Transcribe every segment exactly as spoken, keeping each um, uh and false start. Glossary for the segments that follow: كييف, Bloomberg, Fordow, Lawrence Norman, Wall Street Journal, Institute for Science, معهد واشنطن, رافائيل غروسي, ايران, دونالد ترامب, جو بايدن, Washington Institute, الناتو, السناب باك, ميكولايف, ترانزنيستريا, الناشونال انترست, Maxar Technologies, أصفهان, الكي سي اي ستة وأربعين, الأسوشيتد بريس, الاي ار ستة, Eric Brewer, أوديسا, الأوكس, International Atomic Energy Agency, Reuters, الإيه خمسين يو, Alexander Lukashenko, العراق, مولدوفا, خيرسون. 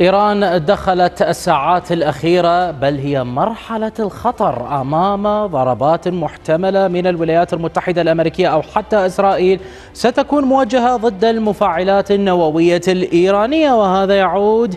إيران دخلت الساعات الأخيرة بل هي مرحلة الخطر أمام ضربات محتملة من الولايات المتحدة الأمريكية أو حتى إسرائيل ستكون موجهة ضد المفاعلات النووية الإيرانية، وهذا يعود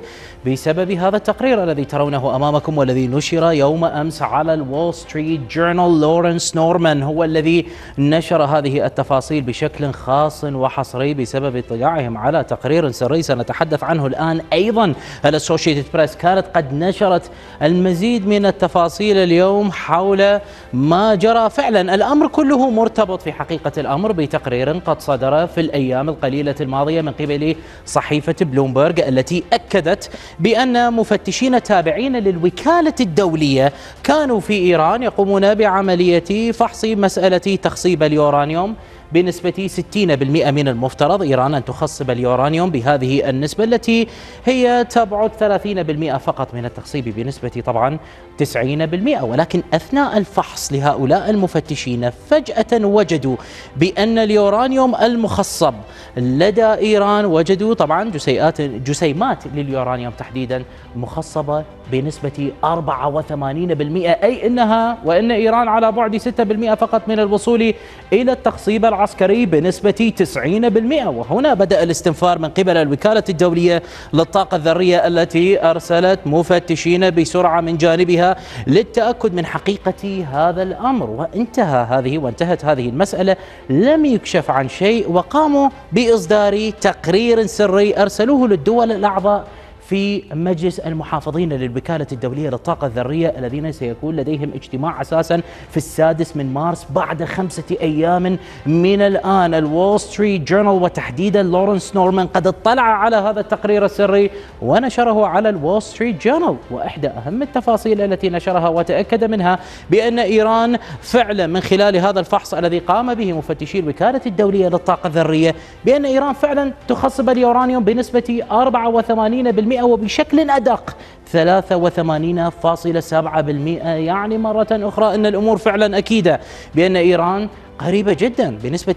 بسبب هذا التقرير الذي ترونه أمامكم والذي نشر يوم أمس على الوول ستريت جورنال. لورنس نورمان هو الذي نشر هذه التفاصيل بشكل خاص وحصري بسبب اطلاعهم على تقرير سري سنتحدث عنه الآن. أيضا الأسوشيتد بريس كانت قد نشرت المزيد من التفاصيل اليوم حول ما جرى فعلا. الأمر كله مرتبط في حقيقة الأمر بتقرير قد صدر في الأيام القليلة الماضية من قبل صحيفة بلومبرغ التي أكدت بأن مفتشين تابعين للوكالة الدولية كانوا في إيران يقومون بعملية فحص مسألة تخصيب اليورانيوم بنسبة ستين بالمئة. من المفترض إيران أن تخصب اليورانيوم بهذه النسبة التي هي تبعد ثلاثين بالمئة فقط من التخصيب بنسبة طبعا تسعين بالمئة، ولكن أثناء الفحص لهؤلاء المفتشين فجأة وجدوا بأن اليورانيوم المخصب لدى إيران وجدوا طبعا جسيئات جسيمات لليورانيوم تحديدا مخصبة بنسبة أربعة وثمانين بالمئة، أي أنها وأن إيران على بعد ستة بالمئة فقط من الوصول إلى التخصيب العسكري بنسبة تسعين بالمئة. وهنا بدأ الاستنفار من قبل الوكالة الدولية للطاقة الذرية التي أرسلت مفتشين بسرعة من جانبها للتأكد من حقيقة هذا الأمر، وانتهى هذه وانتهت هذه المسألة لم يكشف عن شيء، وقاموا بإصدار تقرير سري أرسلوه للدول الأعضاء في مجلس المحافظين للوكالة الدولية للطاقة الذرية الذين سيكون لديهم اجتماع أساسا في السادس من مارس بعد خمسة أيام من الآن. الوول ستريت جورنال وتحديدا لورنس نورمان قد اطلع على هذا التقرير السري ونشره على الوول ستريت جورنال، وإحدى أهم التفاصيل التي نشرها وتأكد منها بأن إيران فعلا من خلال هذا الفحص الذي قام به مفتشي الوكالة الدولية للطاقة الذرية بأن إيران فعلا تخصب اليورانيوم بنسبة أربعة وثمانين بالمئة وبشكل أدق ثلاثة وثمانين فاصلة سبعة بالمئة. يعني مرة أخرى أن الأمور فعلا أكيدة بأن إيران قريبة جدا بنسبة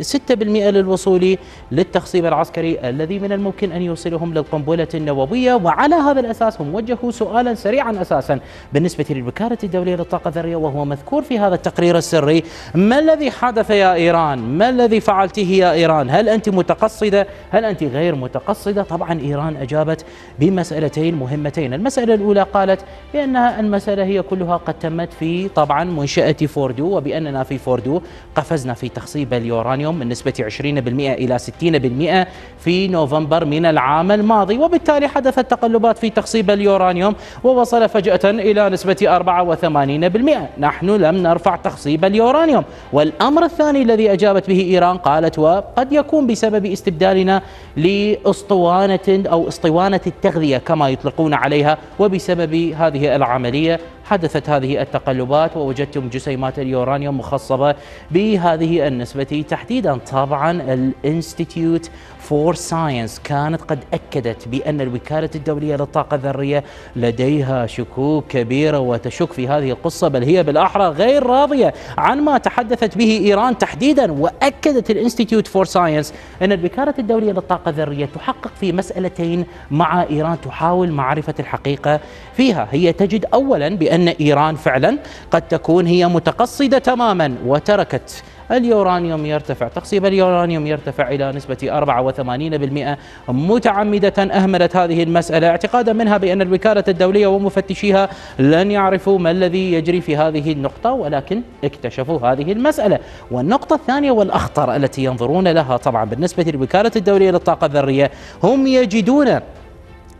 ستة بالمئة للوصول للتخصيب العسكري الذي من الممكن أن يوصلهم للقنبلة النووية. وعلى هذا الأساس هم وجهوا سؤالا سريعا أساسا بالنسبة للوكالة الدولية للطاقة الذرية وهو مذكور في هذا التقرير السري: ما الذي حدث يا إيران؟ ما الذي فعلته يا إيران؟ هل أنت متقصدة؟ هل أنت غير متقصدة؟ طبعا إيران أجابت بمسألتين مهمتين. المسألة الأولى قالت بأنها المسألة هي كلها قد تمت في طبعا منشأة فوردو، وبأننا في فوردو قفزنا في تخصيب اليورانيوم من نسبة عشرين بالمئة إلى ستين بالمئة في نوفمبر من العام الماضي، وبالتالي حدثت تقلبات في تخصيب اليورانيوم ووصل فجأة إلى نسبة أربعة وثمانين بالمئة. نحن لم نرفع تخصيب اليورانيوم. والأمر الثاني الذي أجابت به إيران قالت: وقد يكون بسبب استبدالنا لأسطوانة أو اسطوانة التغذية كما يطلقون عليها، وبسبب هذه العملية حدثت هذه التقلبات ووجدتم جسيمات اليورانيوم مخصبة بهذه النسبة تحديدا. طبعا الانستيتيوت فور ساينس كانت قد أكدت بأن الوكالة الدولية للطاقة الذرية لديها شكوك كبيرة وتشك في هذه القصة، بل هي بالأحرى غير راضية عن ما تحدثت به إيران تحديدا. وأكدت الانستيتيوت فور ساينس أن الوكالة الدولية للطاقة الذرية تحقق في مسألتين مع إيران تحاول معرفة الحقيقة فيها. هي تجد أولا بأن أن إيران فعلا قد تكون هي متقصدة تماما وتركت اليورانيوم يرتفع، تخصيب اليورانيوم يرتفع إلى نسبة أربعة وثمانين بالمئة متعمدة. أهملت هذه المسألة اعتقادا منها بأن الوكالة الدولية ومفتشيها لن يعرفوا ما الذي يجري في هذه النقطة، ولكن اكتشفوا هذه المسألة. والنقطة الثانية والأخطر التي ينظرون لها طبعا بالنسبة للوكالة الدولية للطاقة الذرية، هم يجدون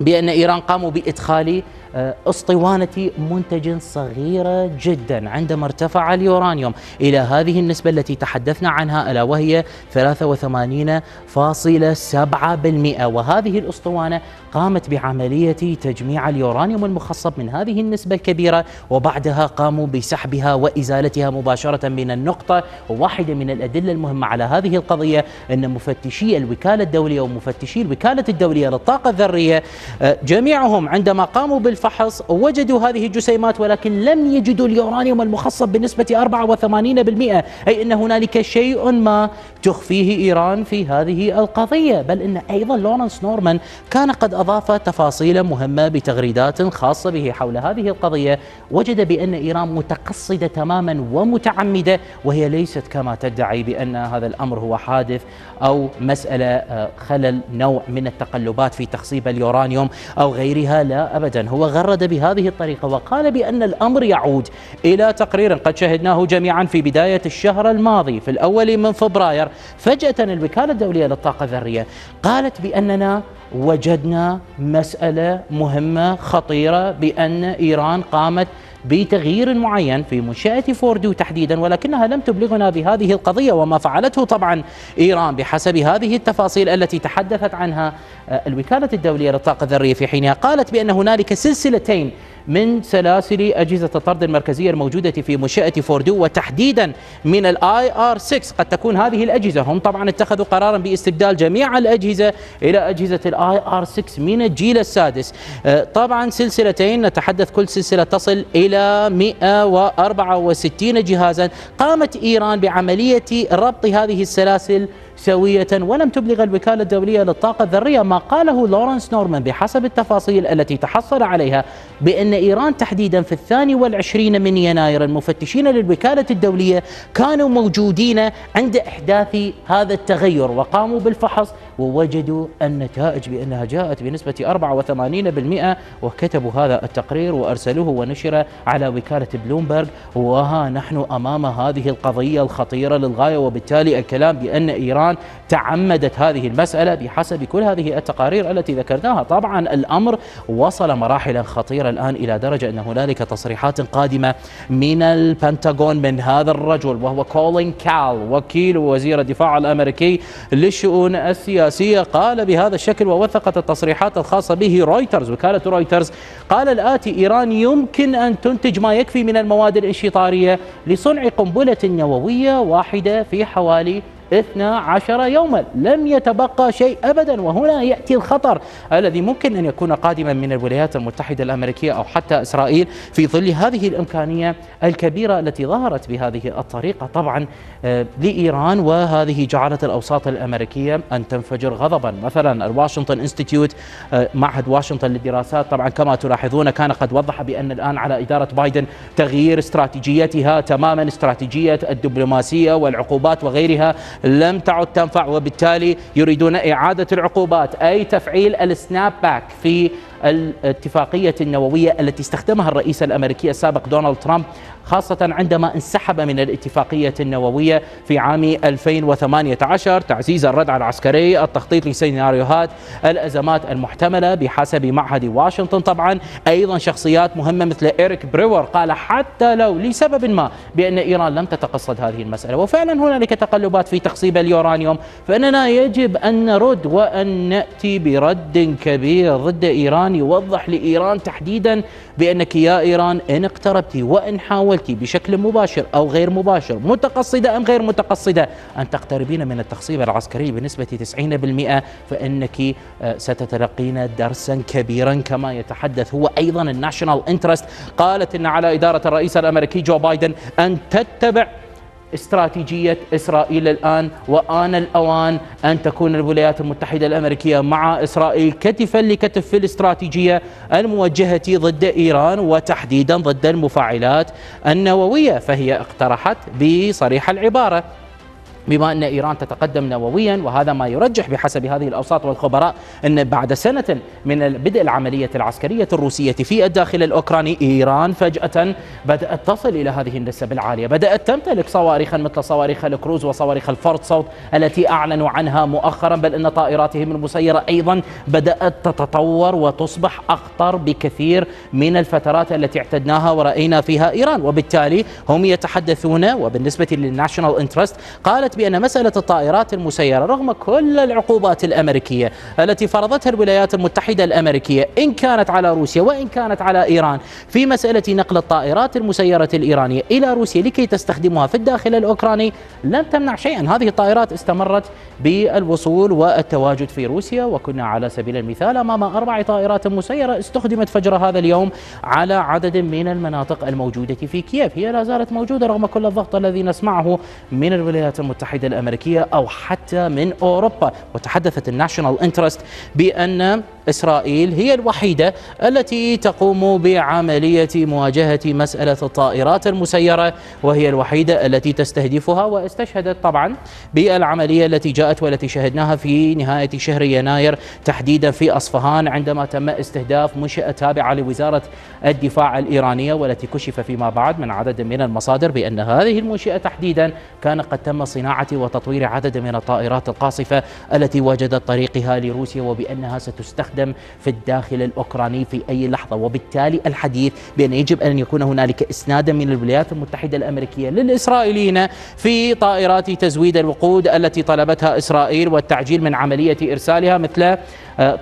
بأن إيران قاموا بإدخال أسطوانة منتج صغيرة جدا عندما ارتفع اليورانيوم إلى هذه النسبة التي تحدثنا عنها ألا وهي ثلاثة وثمانين فاصلة سبعة بالمئة، وهذه الأسطوانة قامت بعملية تجميع اليورانيوم المخصب من هذه النسبة الكبيرة وبعدها قاموا بسحبها وإزالتها مباشرة من النقطة. وواحدة من الأدلة المهمة على هذه القضية أن مفتشي الوكالة الدولية ومفتشي الوكالة الدولية للطاقة الذرية جميعهم عندما قاموا بالفعل الفحص وجدوا هذه الجسيمات، ولكن لم يجدوا اليورانيوم المخصب بنسبة أربعة وثمانين بالمئة، أي أن هنالك شيء ما تخفيه إيران في هذه القضية. بل أن أيضا لورنس نورمان كان قد أضاف تفاصيل مهمة بتغريدات خاصة به حول هذه القضية، وجد بأن إيران متقصدة تماما ومتعمدة، وهي ليست كما تدعي بأن هذا الأمر هو حادث أو مسألة خلل نوع من التقلبات في تخصيب اليورانيوم أو غيرها، لا أبدا. هو غرد بهذه الطريقة وقال بأن الأمر يعود إلى تقرير قد شهدناه جميعا في بداية الشهر الماضي في الأول من فبراير. فجأة الوكالة الدولية للطاقة الذرية قالت بأننا وجدنا مسألة مهمة خطيرة بأن إيران قامت بتغيير معين في منشأة فوردو تحديدا، ولكنها لم تبلغنا بهذه القضية. وما فعلته طبعا إيران بحسب هذه التفاصيل التي تحدثت عنها الوكالة الدولية للطاقة الذرية في حينها، قالت بأن هنالك سلسلتين من سلاسل أجهزة الطرد المركزية الموجودة في منشأة فوردو، وتحديدا من الاي ار ستة. قد تكون هذه الأجهزة، هم طبعا اتخذوا قرارا باستبدال جميع الأجهزة إلى أجهزة الاي ار ستة من الجيل السادس. طبعا سلسلتين، نتحدث كل سلسلة تصل إلى مئة وأربعة وستين جهازا. قامت إيران بعملية ربط هذه السلاسل سوية، ولم تبلغ الوكالة الدولية للطاقة الذرية ما قاله لورنس نورمان بحسب التفاصيل التي تحصل عليها، بأن إيران تحديدا في الثاني والعشرين من يناير المفتشين للوكالة الدولية كانوا موجودين عند إحداث هذا التغير، وقاموا بالفحص ووجدوا النتائج بأنها جاءت بنسبة أربعة وثمانين بالمئة، وكتبوا هذا التقرير وأرسلوه ونشره على وكالة بلومبرغ. وها نحن أمام هذه القضية الخطيرة للغاية، وبالتالي الكلام بأن إيران تعمدت هذه المسألة بحسب كل هذه التقارير التي ذكرناها. طبعا الأمر وصل مراحلا خطيرة الآن، إلى درجة أن هنالك تصريحات قادمة من البنتاغون من هذا الرجل، وهو كولين كال، وكيل وزير الدفاع الأمريكي للشؤون السياسية، قال بهذا الشكل. ووثقت التصريحات الخاصة به رويترز، وكالة رويترز، قال الآتي: إيران يمكن أن تنتج ما يكفي من المواد الانشطارية لصنع قنبلة نووية واحدة في حوالي اثنا عشر يوما، لم يتبقى شيء أبدا. وهنا يأتي الخطر الذي ممكن أن يكون قادما من الولايات المتحدة الأمريكية أو حتى إسرائيل في ظل هذه الإمكانية الكبيرة التي ظهرت بهذه الطريقة طبعا لإيران، وهذه جعلت الأوساط الأمريكية أن تنفجر غضبا. مثلا الواشنطن انستيتيوت، معهد واشنطن للدراسات، طبعا كما تلاحظون كان قد وضح بأن الآن على إدارة بايدن تغيير استراتيجيتها تماما، استراتيجية الدبلوماسية والعقوبات وغيرها لم تعد تنفع، وبالتالي يريدون إعادة العقوبات، أي تفعيل السناب باك في الاتفاقية النووية التي استخدمها الرئيس الأمريكي السابق دونالد ترامب، خاصة عندما انسحب من الاتفاقية النووية في عام ألفين وثمانية عشر. تعزيز الردع العسكري، التخطيط لسيناريوهات الأزمات المحتملة بحسب معهد واشنطن. طبعا أيضا شخصيات مهمة مثل إيريك بريور قال حتى لو لسبب ما بأن إيران لم تتقصد هذه المسألة، وفعلا هنالك تقلبات في تخصيب اليورانيوم، فإننا يجب أن نرد وأن نأتي برد كبير ضد إيران، يوضح لإيران تحديدا بأنك يا إيران إن اقتربتي وإن حاولتي بشكل مباشر أو غير مباشر، متقصدة أم غير متقصدة، أن تقتربين من التخصيب العسكري بنسبة تسعين بالمئة، فإنك ستتلقين درسا كبيرا. كما يتحدث هو أيضا الناشونال انترست، قالت إن على إدارة الرئيس الأمريكي جو بايدن أن تتبع استراتيجية إسرائيل الآن، وآن الأوان أن تكون الولايات المتحدة الأمريكية مع إسرائيل كتفا لكتف في الاستراتيجية الموجهة ضد إيران، وتحديدا ضد المفاعلات النووية. فهي اقترحت بصريح العبارة، بما أن إيران تتقدم نوويا، وهذا ما يرجح بحسب هذه الأوساط والخبراء أن بعد سنة من بدء العملية العسكرية الروسية في الداخل الأوكراني، إيران فجأة بدأت تصل إلى هذه النسب العالية، بدأت تمتلك صواريخا مثل صواريخ الكروز وصواريخ الفورد صوت التي أعلنوا عنها مؤخرا، بل أن طائراتهم المسيرة أيضا بدأت تتطور وتصبح أخطر بكثير من الفترات التي اعتدناها ورأينا فيها إيران. وبالتالي هم يتحدثون، وبالنسبة للناشونال انترست قالت بأن مسألة الطائرات المسيرة رغم كل العقوبات الأمريكية التي فرضتها الولايات المتحدة الأمريكية إن كانت على روسيا وإن كانت على إيران في مسألة نقل الطائرات المسيرة الإيرانية إلى روسيا لكي تستخدمها في الداخل الأوكراني لم تمنع شيئا. هذه الطائرات استمرت بالوصول والتواجد في روسيا، وكنا على سبيل المثال أمام أربع طائرات مسيرة استخدمت فجر هذا اليوم على عدد من المناطق الموجودة في كييف. هي لا زالت موجودة رغم كل الضغط الذي نسمعه من الولايات المتحدة الأمريكية أو حتى من أوروبا. وتحدثت الناشونال انترست بأن إسرائيل هي الوحيدة التي تقوم بعملية مواجهة مسألة الطائرات المسيرة، وهي الوحيدة التي تستهدفها، واستشهدت طبعا بالعملية التي جاءت والتي شهدناها في نهاية شهر يناير تحديدا في أصفهان عندما تم استهداف منشأة تابعة لوزارة الدفاع الإيرانية، والتي كشف فيما بعد من عدد من المصادر بأن هذه المنشأة تحديدا كان قد تم صناعة وتطوير عدد من الطائرات القاصفة التي وجدت طريقها لروسيا، وبأنها ستستخدم في الداخل الأوكراني في أي لحظة. وبالتالي الحديث بأن يجب أن يكون هنالك إسنادا من الولايات المتحدة الأمريكية للإسرائيليين في طائرات تزويد الوقود التي طلبتها إسرائيل والتعجيل من عملية إرسالها، مثل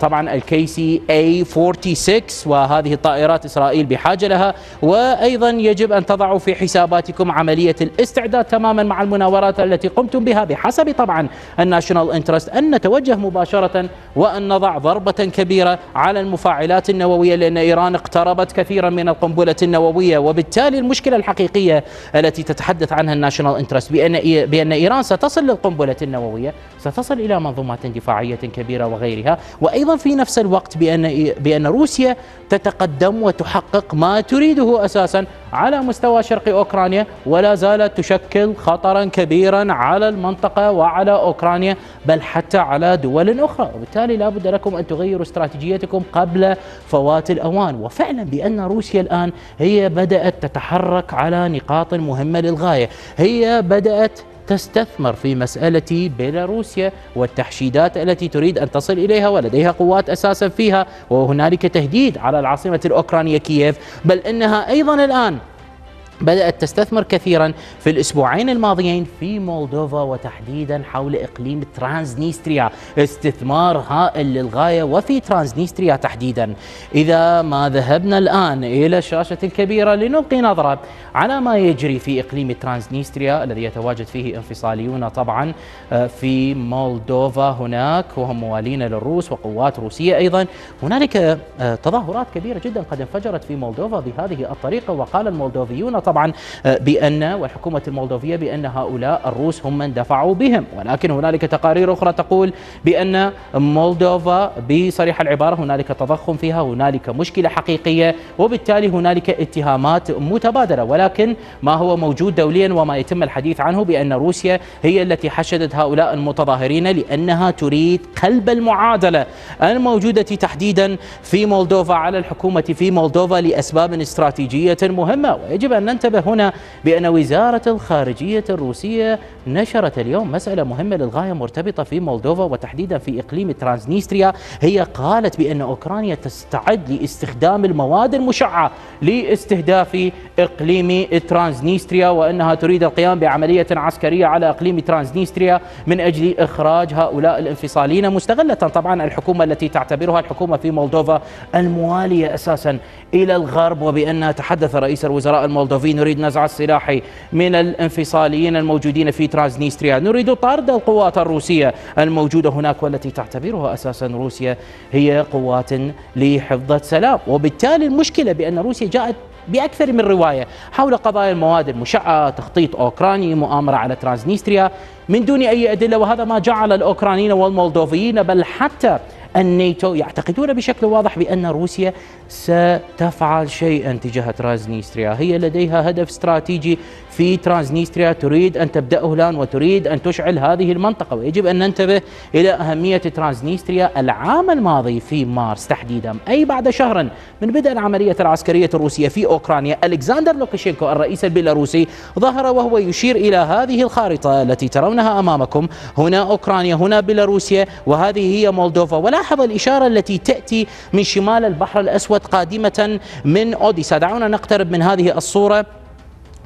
طبعا الكي سي اي ستة وأربعين، وهذه الطائرات إسرائيل بحاجة لها. وأيضا يجب أن تضعوا في حساباتكم عملية الاستعداد تماما مع المناورات التي قمتم بها بحسب طبعا الناشونال انترست أن نتوجه مباشرة وأن نضع ضربة كبيرة على المفاعلات النووية، لأن إيران اقتربت كثيرا من القنبلة النووية. وبالتالي المشكلة الحقيقية التي تتحدث عنها الناشونال انترست بأن بأن إيران ستصل للقنبلة النووية، ستصل إلى منظومات دفاعية كبيرة وغيرها، وأيضا في نفس الوقت بأن بأن روسيا تتقدم وتحقق ما تريده أساسا على مستوى شرق أوكرانيا، ولا زالت تشكل خطرا كبيرا على المنطقة وعلى أوكرانيا بل حتى على دول أخرى. وبالتالي لا بد لكم أن تغيروا استراتيجيتكم قبل فوات الأوان. وفعلا بأن روسيا الآن هي بدأت تتحرك على نقاط مهمة للغاية، هي بدأت تستثمر في مسألة بيلاروسيا والتحشيدات التي تريد أن تصل إليها، ولديها قوات أساسا فيها، وهنالك تهديد على العاصمة الأوكرانية كييف. بل إنها أيضا الآن بدأت تستثمر كثيرا في الأسبوعين الماضيين في مولدوفا وتحديدا حول إقليم ترانزنيستريا، استثمار هائل للغاية. وفي ترانزنيستريا تحديدا إذا ما ذهبنا الآن إلى الشاشة الكبيرة لنلقي نظرة على ما يجري في إقليم ترانزنيستريا الذي يتواجد فيه انفصاليون طبعا في مولدوفا هناك، وهم موالين للروس وقوات روسية أيضا. هنالك تظاهرات كبيرة جدا قد انفجرت في مولدوفا بهذه الطريقة، وقال المولدوفيون طبعا بأن والحكومة المولدوفية بأن هؤلاء الروس هم من دفعوا بهم. ولكن هنالك تقارير أخرى تقول بأن مولدوفا بصريح العبارة هنالك تضخم فيها، هنالك مشكلة حقيقية، وبالتالي هنالك اتهامات متبادلة. ولكن ما هو موجود دوليا وما يتم الحديث عنه بأن روسيا هي التي حشدت هؤلاء المتظاهرين لأنها تريد قلب المعادلة الموجودة تحديدا في مولدوفا على الحكومة في مولدوفا لأسباب استراتيجية مهمة. ويجب أن ننتبه هنا بأن وزارة الخارجية الروسية نشرت اليوم مسألة مهمة للغاية مرتبطة في مولدوفا وتحديدا في إقليم ترانزنيستريا. هي قالت بأن أوكرانيا تستعد لاستخدام المواد المشعة لاستهداف إقليم ترانزنيستريا، وأنها تريد القيام بعملية عسكرية على إقليم ترانزنيستريا من أجل إخراج هؤلاء الانفصاليين، مستغلة طبعا الحكومة التي تعتبرها الحكومة في مولدوفا الموالية أساسا إلى الغرب. وبأن تحدث رئيس الوزراء المولدوفي: نريد نزع السلاح من الانفصاليين الموجودين في ترانزنيستريا، نريد طرد القوات الروسية الموجودة هناك والتي تعتبرها أساسا روسيا هي قوات لحفظ السلام. وبالتالي المشكلة بأن روسيا جاءت بأكثر من رواية حول قضايا المواد المشعة، تخطيط أوكراني، مؤامرة على ترانزنيستريا من دون أي أدلة. وهذا ما جعل الأوكرانيين والمولدوفيين بل حتى الناتو يعتقدون بشكل واضح بأن روسيا ستفعل شيئا تجاه ترانزنيستريا. هي لديها هدف استراتيجي في ترانزنيستريا تريد أن تبدأه الآن، وتريد أن تشعل هذه المنطقة. ويجب أن ننتبه إلى أهمية ترانزنيستريا. العام الماضي في مارس تحديدا، أي بعد شهر من بدء العملية العسكرية الروسية في أوكرانيا، ألكسندر لوكاشينكو الرئيس البيلاروسي ظهر وهو يشير إلى هذه الخارطة التي ترونها أمامكم، هنا أوكرانيا، هنا بيلاروسيا، وهذه هي مولدوفا. ولاحظ الإشارة التي تأتي من شمال البحر الأسود قادمة من أوديسا. دعونا نقترب من هذه الصورة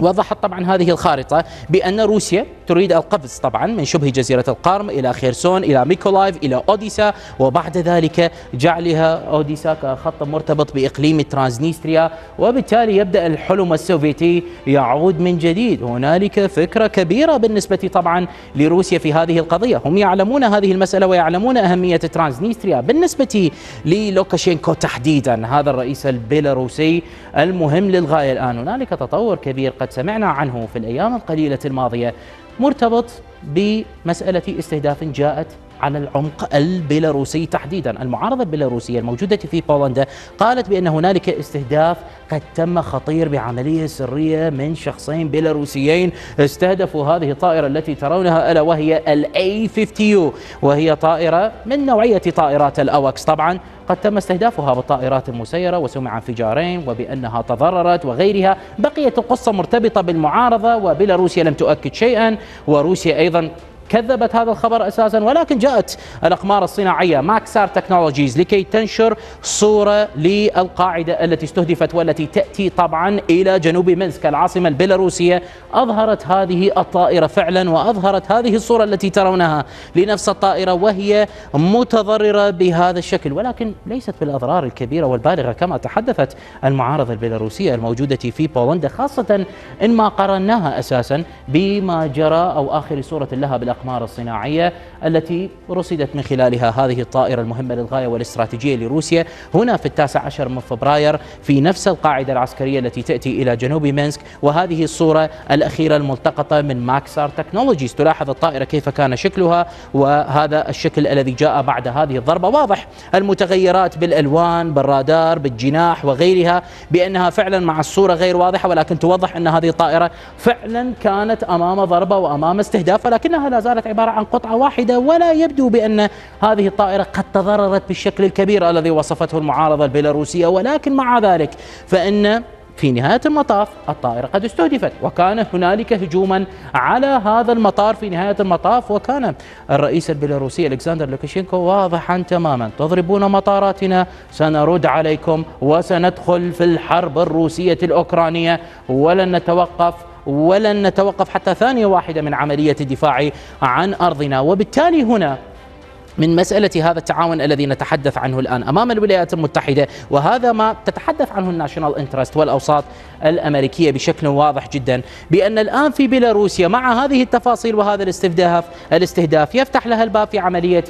وضحت طبعا هذه الخارطة بأن روسيا تريد القفز طبعا من شبه جزيرة القرم إلى خيرسون إلى ميكولايف إلى أوديسا، وبعد ذلك جعلها أوديسا كخط مرتبط بإقليم ترانزنيستريا، وبالتالي يبدأ الحلم السوفيتي يعود من جديد. هنالك فكرة كبيرة بالنسبة طبعا لروسيا في هذه القضية، هم يعلمون هذه المسألة ويعلمون أهمية ترانزنيستريا. بالنسبة للوكاشينكو تحديدا هذا الرئيس البيلاروسي المهم للغاية، الآن هنالك تطور كبير قد سمعنا عنه في الأيام القليلة الماضية مرتبط بمسألة استهداف جاءت على العمق البيلاروسي تحديدا. المعارضة البيلاروسية الموجودة في بولندا قالت بأن هنالك استهداف قد تم خطير بعملية سرية من شخصين بيلاروسيين استهدفوا هذه الطائرة التي ترونها، ألا وهي الإيه خمسين يو، وهي طائرة من نوعية طائرات الأوكس. طبعا قد تم استهدافها بالطائرات المسيرة وسمع انفجارين وبأنها تضررت وغيرها. بقيت القصة مرتبطة بالمعارضة، وبيلاروسيا لم تؤكد شيئا، وروسيا أيضا كذبت هذا الخبر أساسا، ولكن جاءت الأقمار الصناعية ماكسار تكنولوجيز لكي تنشر صورة للقاعدة التي استهدفت والتي تأتي طبعا إلى جنوب منسك العاصمة البيلاروسية. أظهرت هذه الطائرة فعلا وأظهرت هذه الصورة التي ترونها لنفس الطائرة وهي متضررة بهذا الشكل، ولكن ليست بالأضرار الكبيرة والبالغة كما تحدثت المعارضة البيلاروسية الموجودة في بولندا، خاصة إن ما قرناها أساسا بما جرى أو آخر صورة لها بالأقمار الأقمار الصناعية التي رصدت من خلالها هذه الطائرة المهمة للغاية والاستراتيجية لروسيا هنا في التاسع عشر من فبراير في نفس القاعدة العسكرية التي تأتي إلى جنوب مينسك. وهذه الصورة الأخيرة الملتقطة من ماكسار تكنولوجيز، تلاحظ الطائرة كيف كان شكلها، وهذا الشكل الذي جاء بعد هذه الضربة واضح المتغيرات بالألوان بالرادار بالجناح وغيرها، بأنها فعلا مع الصورة غير واضحة، ولكن توضح أن هذه الطائرة فعلا كانت أمام ضربة وأمام استهداف، ولكنها لا صارت عبارة عن قطعة واحدة، ولا يبدو بأن هذه الطائرة قد تضررت بالشكل الكبير الذي وصفته المعارضة البيلاروسية. ولكن مع ذلك فإن في نهاية المطاف الطائرة قد استهدفت، وكان هنالك هجوما على هذا المطار في نهاية المطاف، وكان الرئيس البيلاروسي ألكسندر لوكاشينكو واضحا تماما: تضربون مطاراتنا سنرد عليكم وسندخل في الحرب الروسية الأوكرانية، ولن نتوقف ولن نتوقف حتى ثانية واحدة من عملية الدفاع عن أرضنا. وبالتالي هنا من مسألة هذا التعاون الذي نتحدث عنه الآن أمام الولايات المتحدة، وهذا ما تتحدث عنه الناشونال انترست والأوساط الأمريكية بشكل واضح جدا، بأن الآن في بيلاروسيا مع هذه التفاصيل وهذا الاستهداف الاستهداف يفتح لها الباب في عملية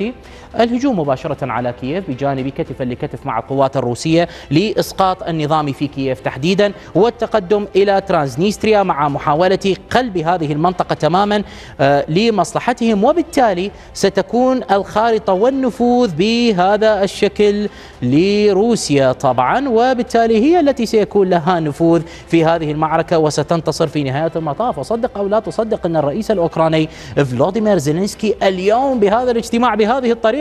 الهجوم مباشرة على كييف بجانب كتفا لكتف مع القوات الروسية لإسقاط النظام في كييف تحديدا، والتقدم إلى ترانزنيستريا مع محاولة قلب هذه المنطقة تماما لمصلحتهم. وبالتالي ستكون الخارطة والنفوذ بهذا الشكل لروسيا طبعا، وبالتالي هي التي سيكون لها نفوذ في هذه المعركة وستنتصر في نهاية المطاف. وصدق أو لا تصدق أن الرئيس الأوكراني فلاديمير زيلينسكي اليوم بهذا الاجتماع بهذه الطريقة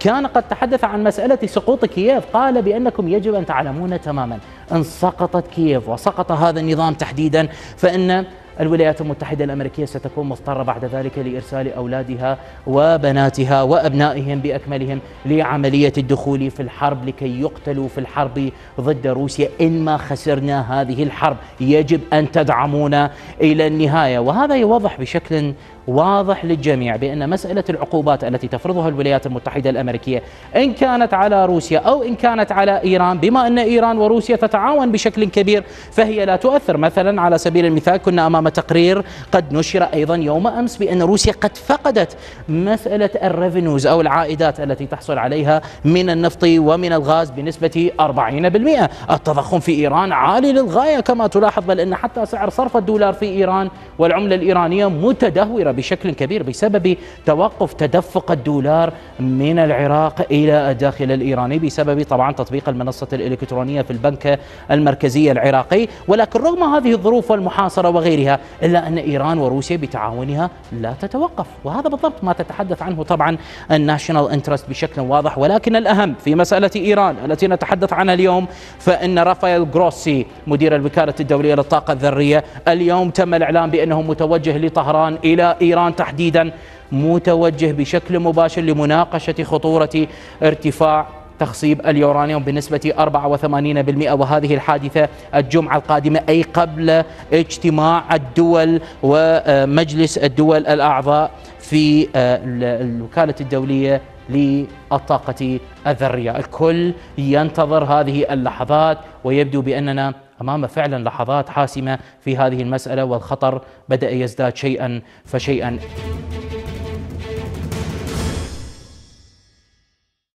كان قد تحدث عن مسألة سقوط كييف، قال بأنكم يجب أن تعلمون تماما أن سقطت كييف وسقط هذا النظام تحديدا، فإن الولايات المتحدة الأمريكية ستكون مضطرة بعد ذلك لإرسال أولادها وبناتها وأبنائهم بأكملهم لعملية الدخول في الحرب لكي يقتلوا في الحرب ضد روسيا. إن ما خسرنا هذه الحرب يجب أن تدعمونا إلى النهاية. وهذا يوضح بشكل واضح للجميع بأن مسألة العقوبات التي تفرضها الولايات المتحدة الأمريكية إن كانت على روسيا أو إن كانت على إيران، بما أن إيران وروسيا تتعاون بشكل كبير فهي لا تؤثر. مثلا على سبيل المثال كنا أمام تقرير قد نشر أيضا يوم أمس بأن روسيا قد فقدت مسألة الريفينوز أو العائدات التي تحصل عليها من النفط ومن الغاز بنسبة أربعين بالمئة. التضخم في إيران عالي للغاية كما تلاحظ، بل أن حتى سعر صرف الدولار في إيران والعملة الإيرانية متدهورة بشكل كبير بسبب توقف تدفق الدولار من العراق إلى الداخل الإيراني بسبب طبعا تطبيق المنصة الإلكترونية في البنك المركزي العراقي. ولكن رغم هذه الظروف والمحاصرة وغيرها إلا أن إيران وروسيا بتعاونها لا تتوقف، وهذا بالضبط ما تتحدث عنه طبعا الناشونال انترست بشكل واضح. ولكن الأهم في مسألة إيران التي نتحدث عنها اليوم، فإن رافائيل غروسي مدير الوكالة الدولية للطاقة الذرية اليوم تم الإعلان بأنه متوجه لطهران إلى إيران تحديدا، متوجه بشكل مباشر لمناقشة خطورة ارتفاع تخصيب اليورانيوم بنسبة أربعة وثمانين بالمئة، وهذه الحادثة الجمعة القادمة أي قبل اجتماع الدول ومجلس الدول الأعضاء في الوكالة الدولية للطاقة الذرية. الكل ينتظر هذه اللحظات، ويبدو بأننا أمام فعلا لحظات حاسمة في هذه المسألة، والخطر بدأ يزداد شيئا فشيئا.